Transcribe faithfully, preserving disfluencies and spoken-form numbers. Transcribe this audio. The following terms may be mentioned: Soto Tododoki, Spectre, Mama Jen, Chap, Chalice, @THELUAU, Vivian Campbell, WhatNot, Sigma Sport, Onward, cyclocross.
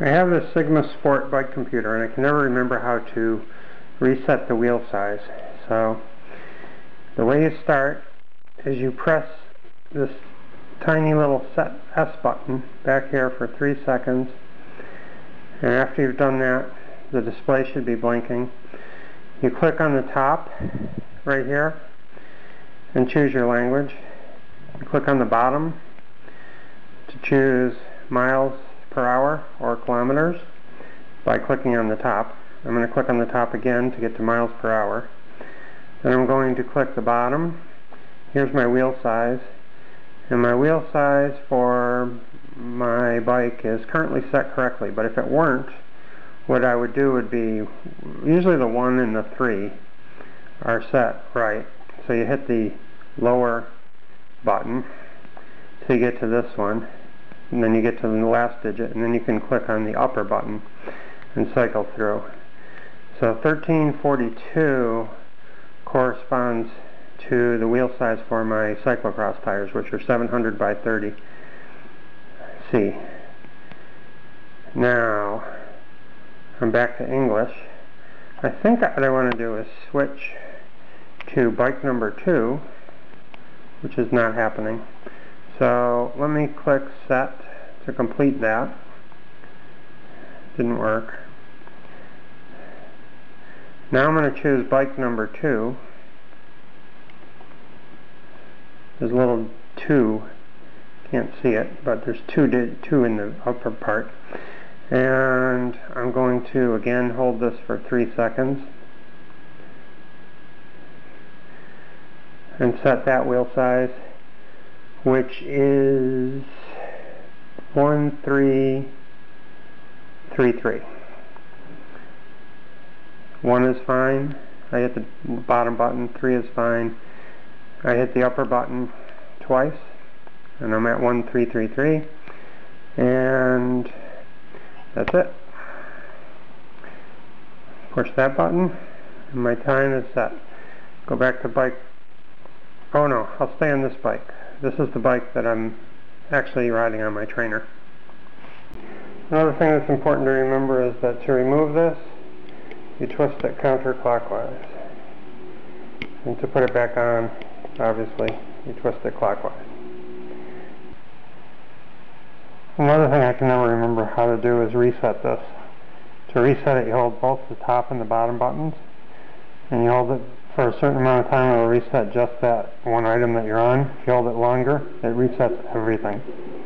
I have this Sigma Sport bike computer and I can never remember how to reset the wheel size. So the way you start is you press this tiny little set S button back here for three seconds, and after you've done that the display should be blinking. You click on the top right here and choose your language. You click on the bottom to choose miles per hour or kilometers by clicking on the top. I'm going to click on the top again to get to miles per hour. Then I'm going to click the bottom. Here's my wheel size, and my wheel size for my bike is currently set correctly, but if it weren't, what I would do would be, usually the one and the three are set right, so you hit the lower button till you get to this one, and then you get to the last digit, and then you can click on the upper button and cycle through. So thirteen forty-two corresponds to the wheel size for my cyclocross tires, which are seven hundred by thirty C. Now I'm back to English. I think what I want to do is switch to bike number two, which is not happening. So let me click set to complete that. Didn't work. Now I'm going to choose bike number two. There's a little two, can't see it, but there's two, two in the upper part. And I'm going to again hold this for three seconds and set that wheel size, which is one three three three. One is fine. I hit the bottom button. Three is fine. I hit the upper button twice, and I'm at one three three three, and that's it. Push that button, and my time is set. Go back to bike. Oh no, I'll stay on this bike. This is the bike that I'm actually riding on my trainer. Another thing that's important to remember is that to remove this, you twist it counterclockwise. And to put it back on, obviously, you twist it clockwise. Another thing I can never remember how to do is reset this. To reset it, you hold both the top and the bottom buttons, and you hold it for a certain amount of time. It will reset just that one item that you're on. If you hold it longer, it resets everything.